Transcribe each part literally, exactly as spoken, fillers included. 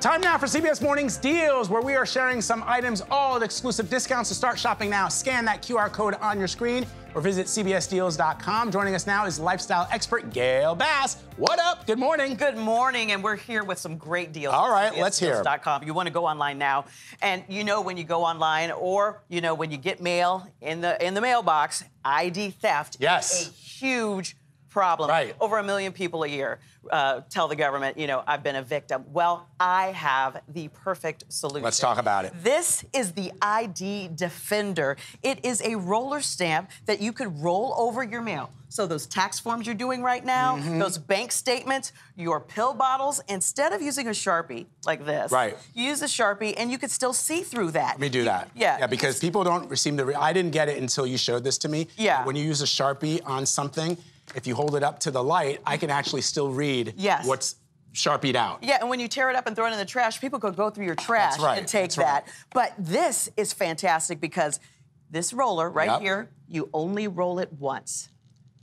Time now for C B S Mornings Deals, where we are sharing some items all at exclusive discounts. So start shopping now. Scan that Q R code on your screen or visit C B S deals dot com. Joining us now is lifestyle expert Gail Bass. What up? Good morning. Good morning, and we're here with some great deals. All right, let's hear it. You want to go online now, and you know when you go online or you know when you get mail in the in the mailbox, I D theft yes. is a huge problem. Right. Over a million people a year uh, tell the government, you know, I've been a victim. Well, I have the perfect solution. Let's talk about it. This is the I D Defender. It is a roller stamp that you could roll over your mail. So those tax forms you're doing right now, mm-hmm. those bank statements, your pill bottles, instead of using a Sharpie like this, right. you use a Sharpie and you could still see through that. Let me do that. Yeah. Yeah, because people don't seem to, re I didn't get it until you showed this to me. Yeah. When you use a Sharpie on something, if you hold it up to the light, I can actually still read yes. what's Sharpied out. Yeah, and when you tear it up and throw it in the trash, people could go through your trash That's right. and take That's that. Right. But this is fantastic because this roller right yep. here, you only roll it once.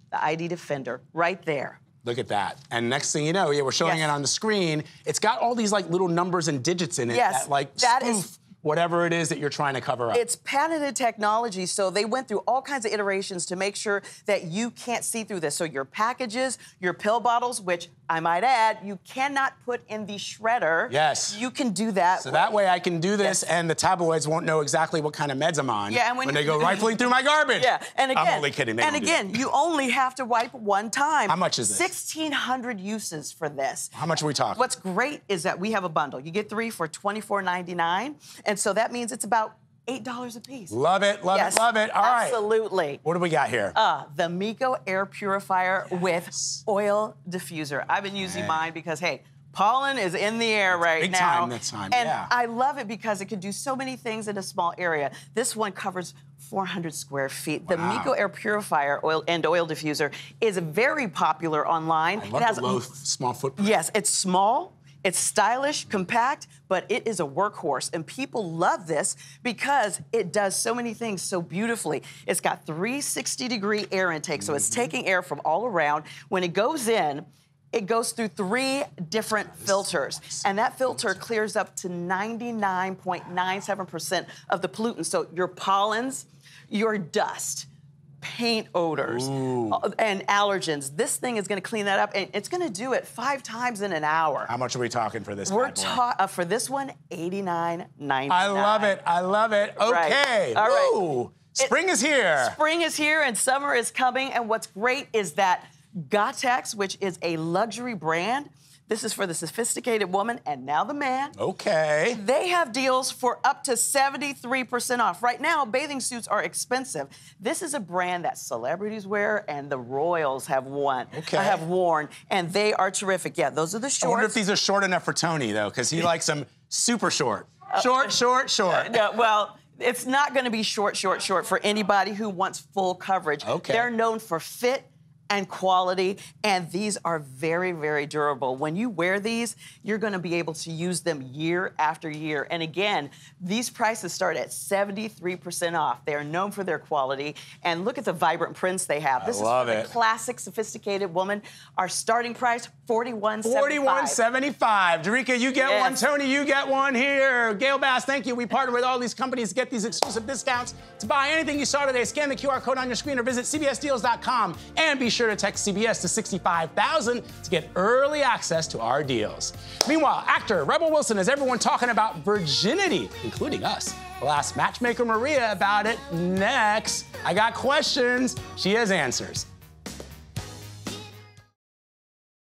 The I D Defender right there. Look at that. And next thing you know, yeah, we're showing yes. it on the screen. It's got all these like little numbers and digits in it yes. that like that is whatever it is that you're trying to cover up. It's patented technology, so they went through all kinds of iterations to make sure that you can't see through this. So your packages, your pill bottles, which I might add, you cannot put in the shredder. Yes. You can do that. So way. that way I can do this yes. and the tabloids won't know exactly what kind of meds I'm on yeah, and when, when you, they go rifling through my garbage. Yeah, and again, I'm only kidding. And again, you only have to wipe one time. How much is this? sixteen hundred uses for this. How much are we talking? What's great is that we have a bundle. You get three for twenty-four ninety-nine, and so that means it's about eight dollars a piece. Love it, love yes, it, love it. All absolutely. Right. Absolutely. What do we got here? Uh, the Miko air purifier yes. with oil diffuser. I've been using hey. mine because, hey, pollen is in the air it's right big now. Big time this time, and yeah. I love it because it can do so many things in a small area. This one covers four hundred square feet. Wow. The Miko air purifier oil and oil diffuser is very popular online. I love it has the low, small footprint. Yes, it's small. It's stylish, compact, but it is a workhorse. And people love this because it does so many things so beautifully. It's got three sixty degree air intake, so it's taking air from all around. When it goes in, it goes through three different filters, and that filter clears up to ninety-nine point nine seven percent of the pollutants. So your pollens, your dust, paint odors, Ooh. and allergens. This thing is going to clean that up, and it's going to do it five times in an hour. How much are we talking for this? We're talking uh, for this one, eighty-nine ninety-nine. I love it. I love it. Okay. Right. All right. Spring it, is here. Spring is here, and summer is coming. And what's great is that Gotex, which is a luxury brand. This is for the sophisticated woman and now the man. Okay. They have deals for up to seventy-three percent off. Right now, bathing suits are expensive. This is a brand that celebrities wear and the royals have worn. Okay. I have worn, and they are terrific. Yeah, those are the shorts. I wonder if these are short enough for Tony, though, because he likes them super short. Short, uh, short, short. Uh, no, well, it's not going to be short, short, short for anybody who wants full coverage. Okay. They're known for fit and quality, and these are very, very durable. When you wear these, you're gonna be able to use them year after year. And again, these prices start at seventy-three percent off. They are known for their quality, and look at the vibrant prints they have. This I love is for it. the classic sophisticated woman. Our starting price, forty-one seventy-five. forty-one seventy-five. Jerika, you get yes. one. Tony, you get one here. Gail Bass, thank you. We partner with all these companies to get these exclusive discounts. To buy anything you saw today, scan the Q R code on your screen or visit C B S deals dot com, and be sure Be sure to text C B S to sixty-five thousand to get early access to our deals. Meanwhile, actor Rebel Wilson has everyone talking about virginity, including us. We'll ask matchmaker Maria about it next. I got questions. She has answers.